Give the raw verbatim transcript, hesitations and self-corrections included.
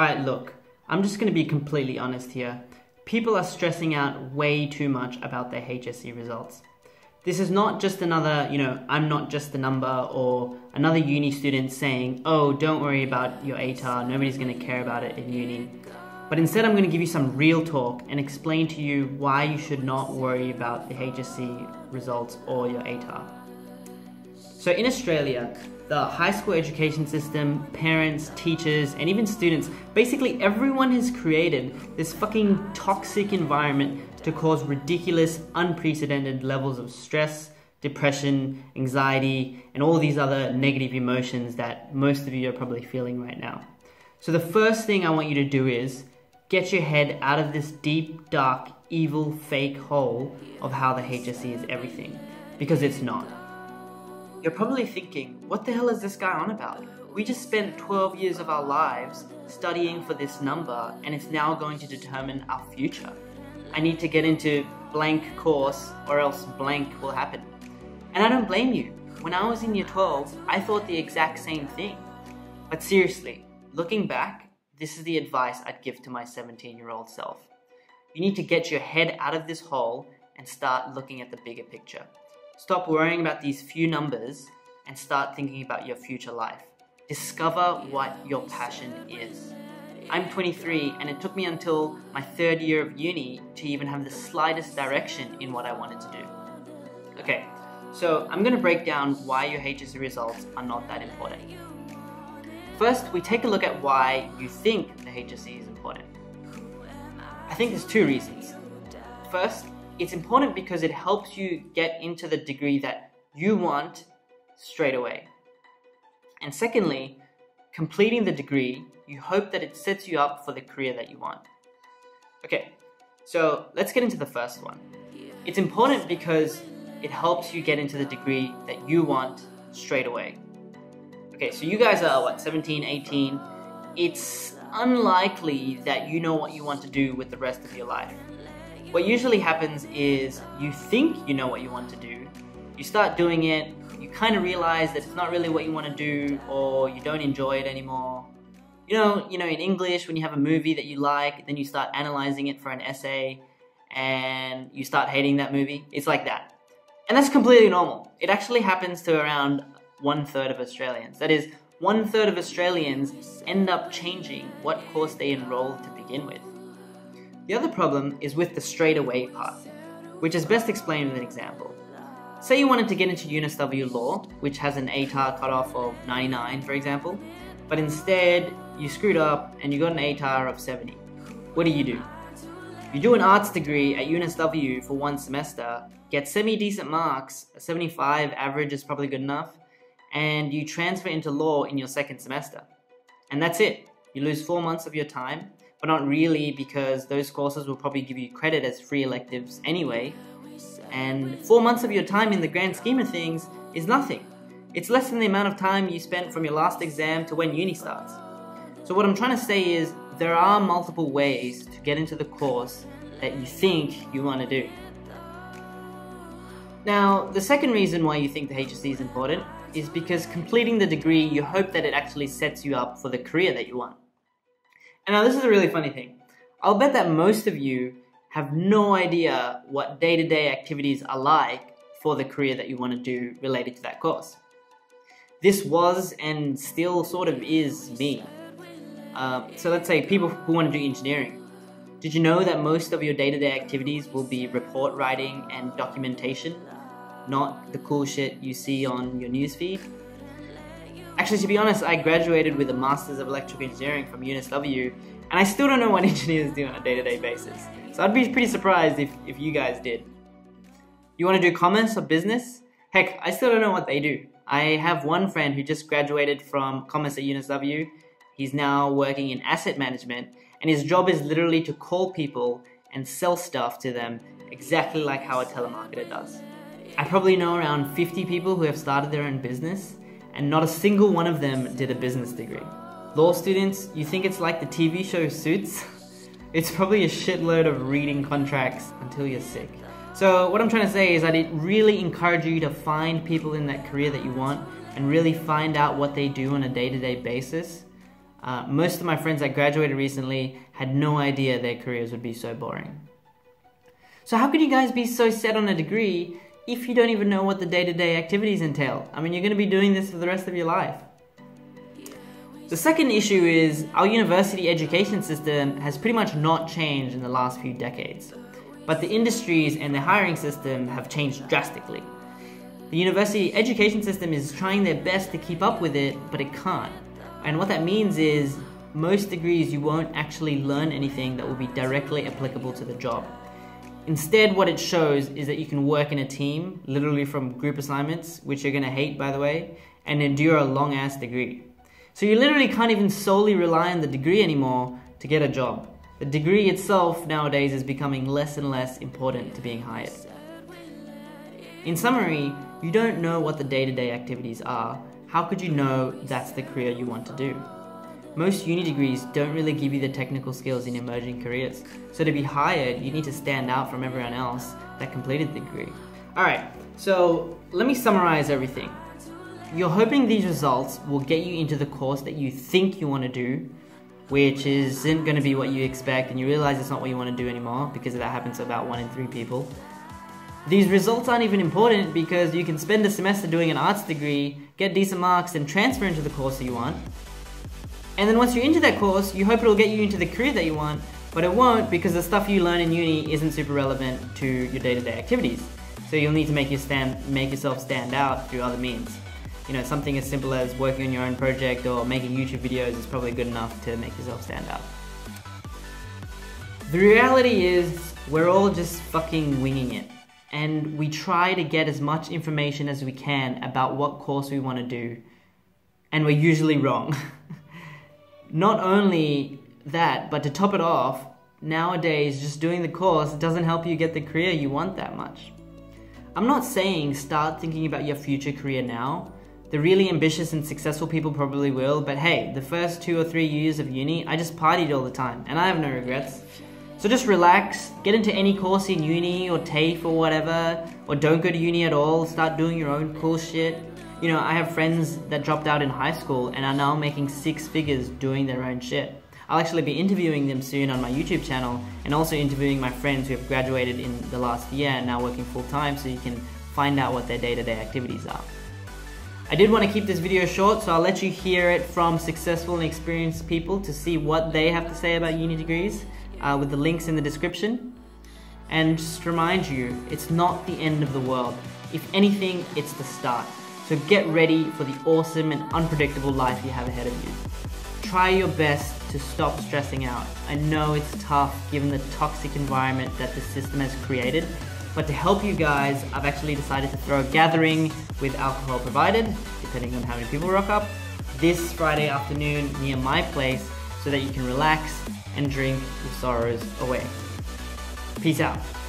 Alright, look, I'm just going to be completely honest here. People are stressing out way too much about their H S C results. This is not just another, you know, I'm not just the number, or another uni student saying, oh, don't worry about your A T A R, nobody's going to care about it in uni. But instead I'm going to give you some real talk and explain to you why you should not worry about the H S C results or your A T A R. So in Australia, the high school education system, parents, teachers, and even students, basically everyone has created this fucking toxic environment to cause ridiculous, unprecedented levels of stress, depression, anxiety, and all these other negative emotions that most of you are probably feeling right now. So the first thing I want you to do is get your head out of this deep, dark, evil, fake hole of how the H S C is everything, because it's not. You're probably thinking, what the hell is this guy on about? We just spent twelve years of our lives studying for this number and it's now going to determine our future. I need to get into blank course or else blank will happen. And I don't blame you. When I was in year twelve, I thought the exact same thing. But seriously, looking back, this is the advice I'd give to my seventeen-year-old self. You need to get your head out of this hole and start looking at the bigger picture. Stop worrying about these few numbers and start thinking about your future life. Discover what your passion is. I'm twenty-three and it took me until my third year of uni to even have the slightest direction in what I wanted to do. Okay, so I'm going to break down why your H S C results are not that important. First, we take a look at why you think the H S C is important. I think there's two reasons. First, it's important because it helps you get into the degree that you want straight away. And secondly, completing the degree, you hope that it sets you up for the career that you want. Okay, so let's get into the first one. It's important because it helps you get into the degree that you want straight away. Okay, so you guys are what, seventeen, eighteen? It's unlikely that you know what you want to do with the rest of your life. What usually happens is you think you know what you want to do, you start doing it, you kind of realize that it's not really what you want to do, or you don't enjoy it anymore. You know, you know, in English, when you have a movie that you like, then you start analyzing it for an essay, and you start hating that movie. It's like that. And that's completely normal. It actually happens to around one third of Australians. That is, one third of Australians end up changing what course they enroll to begin with. The other problem is with the straightaway part, which is best explained with an example. Say you wanted to get into U N S W Law, which has an A T A R cutoff of ninety-nine, for example, but instead you screwed up and you got an A T A R of seventy. What do you do? You do an arts degree at U N S W for one semester, get semi-decent marks, a seventy-five average is probably good enough, and you transfer into law in your second semester. And that's it. You lose four months of your time, but not really, because those courses will probably give you credit as free electives anyway. And four months of your time in the grand scheme of things is nothing. It's less than the amount of time you spent from your last exam to when uni starts. So what I'm trying to say is there are multiple ways to get into the course that you think you want to do. Now, the second reason why you think the H S C is important is because completing the degree, you hope that it actually sets you up for the career that you want. And now this is a really funny thing. I'll bet that most of you have no idea what day-to-day activities are like for the career that you want to do related to that course. This was and still sort of is me. Uh, so let's say people who want to do engineering. Did you know that most of your day-to-day activities will be report writing and documentation, not the cool shit you see on your newsfeed? Actually, to be honest, I graduated with a Masters of Electrical Engineering from U N S W, and I still don't know what engineers do on a day-to-day basis. So I'd be pretty surprised if, if you guys did. You want to do commerce or business? Heck, I still don't know what they do. I have one friend who just graduated from commerce at U N S W. He's now working in asset management, and his job is literally to call people and sell stuff to them, exactly like how a telemarketer does. I probably know around fifty people who have started their own business, and not a single one of them did a business degree. Law students, you think it's like the T V show Suits? It's probably a shitload of reading contracts until you're sick. So what I'm trying to say is that it really encourages you to find people in that career that you want and really find out what they do on a day-to-day basis. Uh, most of my friends that graduated recently had no idea their careers would be so boring. So how could you guys be so set on a degree if you don't even know what the day-to-day activities entail? I mean, you're going to be doing this for the rest of your life. The second issue is our university education system has pretty much not changed in the last few decades, but the industries and the hiring system have changed drastically. The university education system is trying their best to keep up with it, but it can't. And what that means is most degrees you won't actually learn anything that will be directly applicable to the job. Instead, what it shows is that you can work in a team, literally from group assignments, which you're going to hate, by the way, and endure a long-ass degree. So you literally can't even solely rely on the degree anymore to get a job. The degree itself nowadays is becoming less and less important to being hired. In summary, you don't know what the day-to-day activities are. How could you know that's the career you want to do? Most uni degrees don't really give you the technical skills in emerging careers, so to be hired, you need to stand out from everyone else that completed the degree. Alright, so let me summarize everything. You're hoping these results will get you into the course that you think you want to do, which isn't going to be what you expect, and you realize it's not what you want to do anymore because that happens to about one in three people. These results aren't even important because you can spend a semester doing an arts degree, get decent marks, and transfer into the course that you want. And then once you're into that course, you hope it'll get you into the career that you want, but it won't because the stuff you learn in uni isn't super relevant to your day-to-day activities. So you'll need to make, your stand, make yourself stand out through other means. You know, something as simple as working on your own project or making YouTube videos is probably good enough to make yourself stand out. The reality is, we're all just fucking winging it. And we try to get as much information as we can about what course we want to do, and we're usually wrong. Not only that, but to top it off, nowadays just doing the course doesn't help you get the career you want that much. I'm not saying start thinking about your future career now. The really ambitious and successful people probably will, but hey, the first two or three years of uni, I just partied all the time, and I have no regrets. So just relax, get into any course in uni or TAFE or whatever, or don't go to uni at all, start doing your own cool shit. You know, I have friends that dropped out in high school and are now making six figures doing their own shit. I'll actually be interviewing them soon on my YouTube channel, and also interviewing my friends who have graduated in the last year and now working full time, so you can find out what their day-to-day activities are. I did want to keep this video short, so I'll let you hear it from successful and experienced people to see what they have to say about uni degrees, uh, with the links in the description. And just remind you, it's not the end of the world. If anything, it's the start. So get ready for the awesome and unpredictable life you have ahead of you. Try your best to stop stressing out. I know it's tough given the toxic environment that the system has created, but to help you guys, I've actually decided to throw a gathering with alcohol provided, depending on how many people rock up, this Friday afternoon near my place, so that you can relax and drink your sorrows away. Peace out.